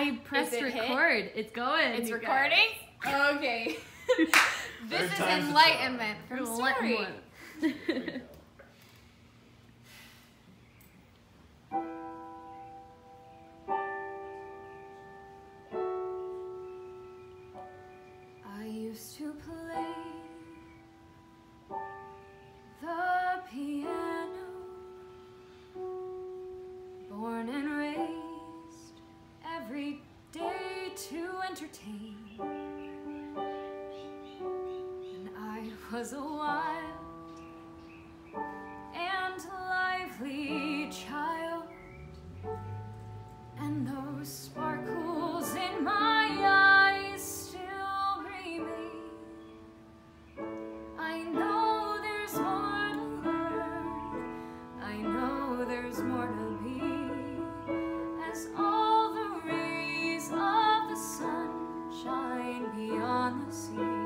I pressed record. Hit? It's going. It's recording? Okay. This is enlightenment from Starry. I used to play the piano, born and raised every day to entertain. And I was a wild and lively child, and those sparkles in my eyes still remain. I know there's more to learn, I know there's more to be, as all the rays of the sun shine beyond the sea.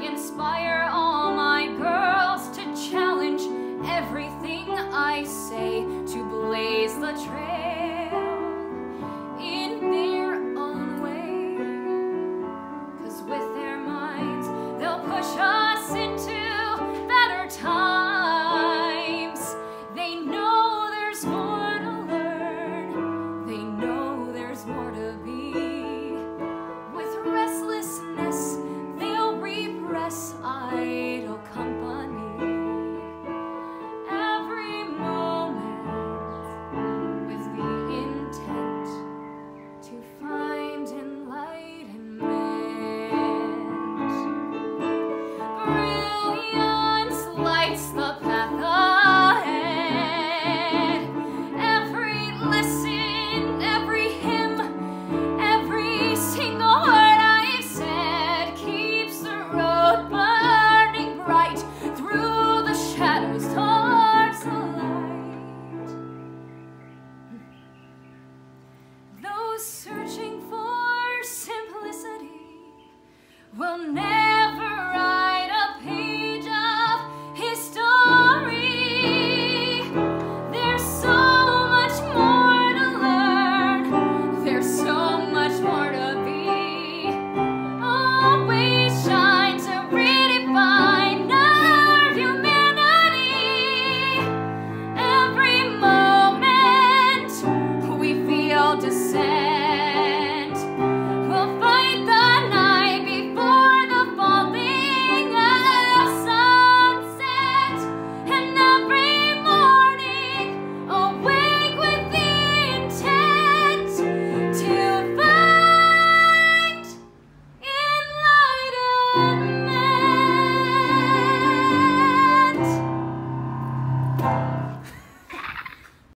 Inspire all my girls to challenge everything I say, to blaze the trail in their own way, 'cause with their minds they'll push us into better times. They know there's more to learn, they know there's more to be. With restlessness idle company, every moment with the intent to find enlightenment. Brilliance lights the path ahead. Every lesson, every hymn, every single word searching for simplicity will never write a page of history. There's so much more to learn, there's so much more to be. Always shine to redefine our humanity. Every moment we feel descent,